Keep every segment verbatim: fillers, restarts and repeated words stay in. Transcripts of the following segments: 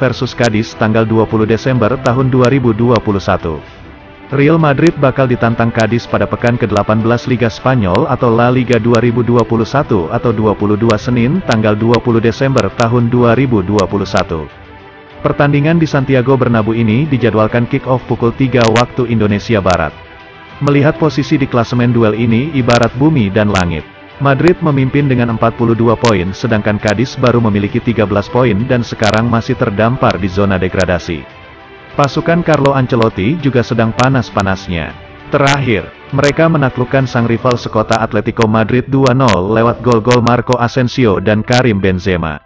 versus Cadiz tanggal dua puluh Desember tahun dua ribu dua puluh satu. Real Madrid bakal ditantang Cadiz pada pekan ke delapan belas Liga Spanyol atau La Liga dua ribu dua puluh satu atau dua puluh dua Senin tanggal dua puluh Desember tahun dua ribu dua puluh satu. Pertandingan di Santiago Bernabéu ini dijadwalkan kick-off pukul tiga waktu Indonesia Barat. Melihat posisi di klasemen duel ini ibarat bumi dan langit. Madrid memimpin dengan empat puluh dua poin sedangkan Cadiz baru memiliki tiga belas poin dan sekarang masih terdampar di zona degradasi. Pasukan Carlo Ancelotti juga sedang panas-panasnya. Terakhir, mereka menaklukkan sang rival sekota Atletico Madrid dua nol lewat gol-gol Marco Asensio dan Karim Benzema.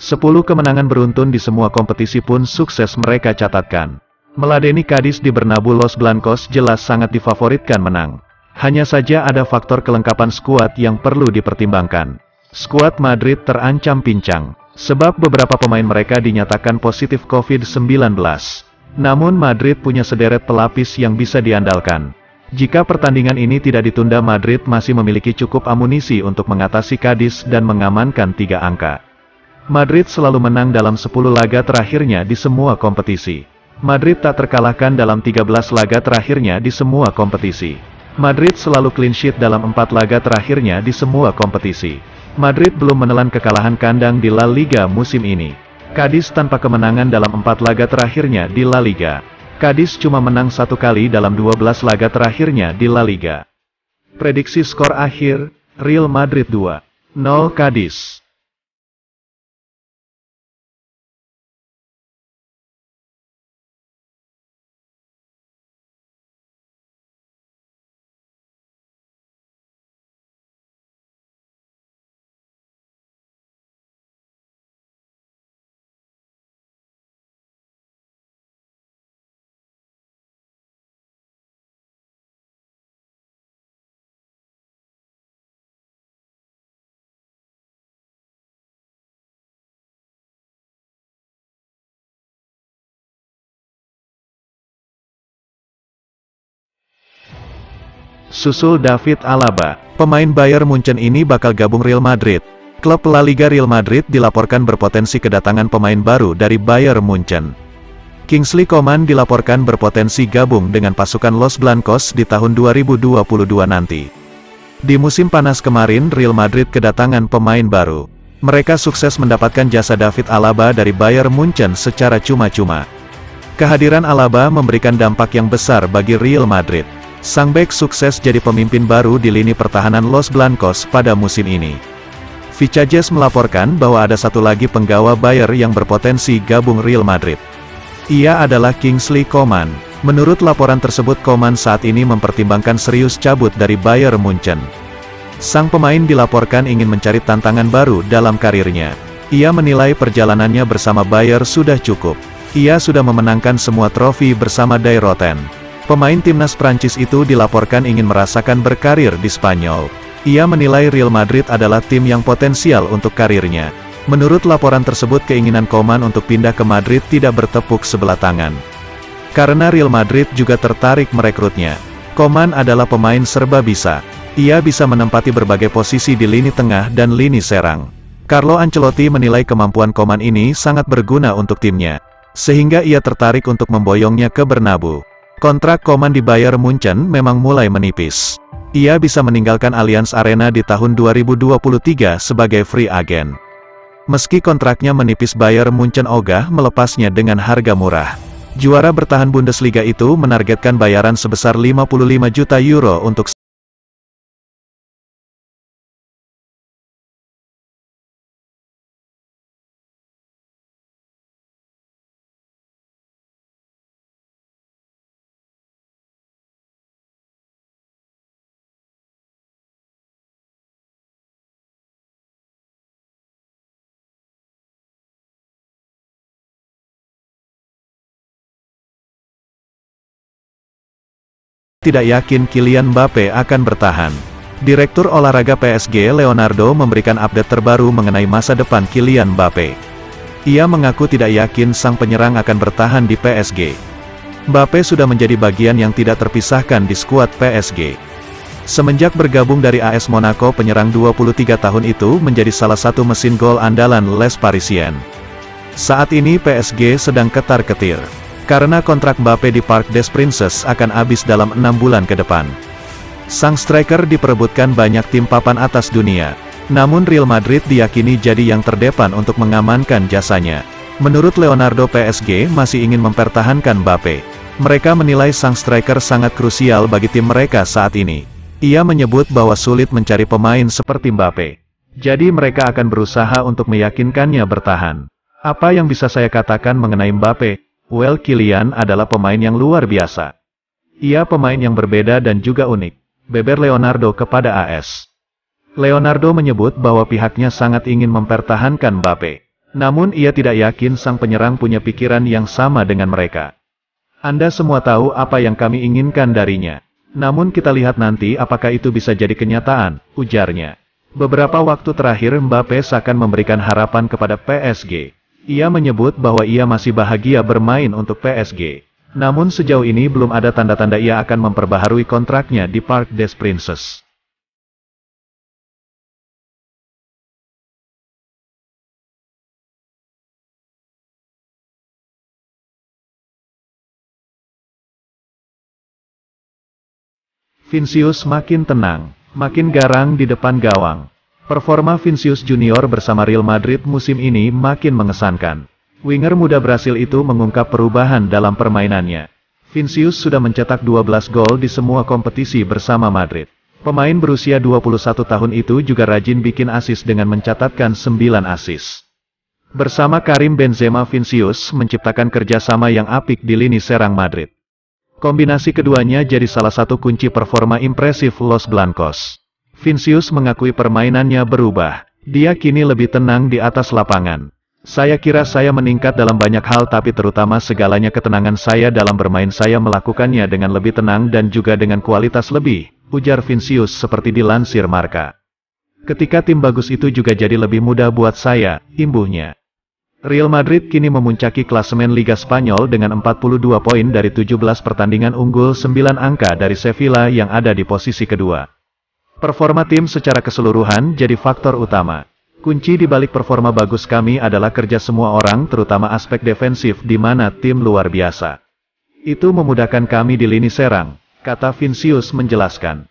sepuluh kemenangan beruntun di semua kompetisi pun sukses mereka catatkan. Meladeni Cadiz di Bernabéu Los Blancos jelas sangat difavoritkan menang. Hanya saja ada faktor kelengkapan skuad yang perlu dipertimbangkan. Skuad Madrid terancam pincang, sebab beberapa pemain mereka dinyatakan positif COVID sembilan belas. Namun Madrid punya sederet pelapis yang bisa diandalkan. Jika pertandingan ini tidak ditunda, Madrid masih memiliki cukup amunisi untuk mengatasi Cadiz dan mengamankan tiga angka. Madrid selalu menang dalam sepuluh laga terakhirnya di semua kompetisi. Madrid tak terkalahkan dalam tiga belas laga terakhirnya di semua kompetisi. Madrid selalu clean sheet dalam empat laga terakhirnya di semua kompetisi. Madrid belum menelan kekalahan kandang di La Liga musim ini. Cadiz tanpa kemenangan dalam empat laga terakhirnya di La Liga. Cadiz cuma menang satu kali dalam dua belas laga terakhirnya di La Liga. Prediksi skor akhir, Real Madrid dua nol Cadiz. Susul David Alaba, pemain Bayern München ini bakal gabung Real Madrid. Klub La Liga Real Madrid dilaporkan berpotensi kedatangan pemain baru dari Bayern München. Kingsley Coman dilaporkan berpotensi gabung dengan pasukan Los Blancos di tahun dua ribu dua puluh dua nanti. Di musim panas kemarin Real Madrid kedatangan pemain baru. Mereka sukses mendapatkan jasa David Alaba dari Bayern München secara cuma-cuma. Kehadiran Alaba memberikan dampak yang besar bagi Real Madrid. Sang bek sukses jadi pemimpin baru di lini pertahanan Los Blancos pada musim ini. Fichajes melaporkan bahwa ada satu lagi penggawa Bayer yang berpotensi gabung Real Madrid. Ia adalah Kingsley Coman. Menurut laporan tersebut Coman saat ini mempertimbangkan serius cabut dari Bayern München. Sang pemain dilaporkan ingin mencari tantangan baru dalam karirnya. Ia menilai perjalanannya bersama Bayer sudah cukup. Ia sudah memenangkan semua trofi bersama Dai Roten. Pemain timnas Prancis itu dilaporkan ingin merasakan berkarir di Spanyol. Ia menilai Real Madrid adalah tim yang potensial untuk karirnya. Menurut laporan tersebut keinginan Coman untuk pindah ke Madrid tidak bertepuk sebelah tangan. Karena Real Madrid juga tertarik merekrutnya. Coman adalah pemain serba bisa. Ia bisa menempati berbagai posisi di lini tengah dan lini serang. Carlo Ancelotti menilai kemampuan Coman ini sangat berguna untuk timnya. Sehingga ia tertarik untuk memboyongnya ke Bernabéu. Kontrak Coman di Bayern München memang mulai menipis. Ia bisa meninggalkan Alians Arena di tahun dua ribu dua puluh tiga sebagai free agent. Meski kontraknya menipis Bayern München ogah melepasnya dengan harga murah. Juara bertahan Bundesliga itu menargetkan bayaran sebesar lima puluh lima juta euro untuk tidak yakin Kylian Mbappe akan bertahan. Direktur olahraga P S G Leonardo memberikan update terbaru mengenai masa depan Kylian Mbappe. Ia mengaku tidak yakin sang penyerang akan bertahan di P S G. Mbappe sudah menjadi bagian yang tidak terpisahkan di skuad P S G. Semenjak bergabung dari A S Monaco, penyerang dua puluh tiga tahun itu menjadi salah satu mesin gol andalan Les Parisiens. Saat ini P S G sedang ketar-ketir, karena kontrak Mbappe di Parc des Princes akan habis dalam enam bulan ke depan. Sang striker diperebutkan banyak tim papan atas dunia, namun Real Madrid diyakini jadi yang terdepan untuk mengamankan jasanya. Menurut Leonardo, P S G masih ingin mempertahankan Mbappe. Mereka menilai sang striker sangat krusial bagi tim mereka saat ini. Ia menyebut bahwa sulit mencari pemain seperti Mbappe. Jadi mereka akan berusaha untuk meyakinkannya bertahan. Apa yang bisa saya katakan mengenai Mbappe? Well, Kylian adalah pemain yang luar biasa. Ia pemain yang berbeda dan juga unik, beber Leonardo kepada A S. Leonardo menyebut bahwa pihaknya sangat ingin mempertahankan Mbappe. Namun ia tidak yakin sang penyerang punya pikiran yang sama dengan mereka. Anda semua tahu apa yang kami inginkan darinya. Namun kita lihat nanti apakah itu bisa jadi kenyataan, ujarnya. Beberapa waktu terakhir Mbappe seakan memberikan harapan kepada P S G. Ia menyebut bahwa ia masih bahagia bermain untuk P S G. Namun sejauh ini belum ada tanda-tanda ia akan memperbaharui kontraknya di Parc des Princes. Vinicius makin tenang, makin garang di depan gawang. Performa Vinicius Junior bersama Real Madrid musim ini makin mengesankan. Winger muda Brasil itu mengungkap perubahan dalam permainannya. Vinicius sudah mencetak dua belas gol di semua kompetisi bersama Madrid. Pemain berusia dua puluh satu tahun itu juga rajin bikin assist dengan mencatatkan sembilan assist. Bersama Karim Benzema, Vinicius menciptakan kerjasama yang apik di lini serang Madrid. Kombinasi keduanya jadi salah satu kunci performa impresif Los Blancos. Vinicius mengakui permainannya berubah. Dia kini lebih tenang di atas lapangan. Saya kira saya meningkat dalam banyak hal, tapi terutama segalanya ketenangan saya dalam bermain. Saya melakukannya dengan lebih tenang dan juga dengan kualitas lebih, ujar Vinicius seperti dilansir Marca. Ketika tim bagus itu juga jadi lebih mudah buat saya, imbuhnya. Real Madrid kini memuncaki klasemen Liga Spanyol dengan empat puluh dua poin dari tujuh belas pertandingan, unggul sembilan angka dari Sevilla yang ada di posisi kedua. Performa tim secara keseluruhan jadi faktor utama. Kunci di balik performa bagus kami adalah kerja semua orang, terutama aspek defensif di mana tim luar biasa. Itu memudahkan kami di lini serang, kata Vinicius menjelaskan.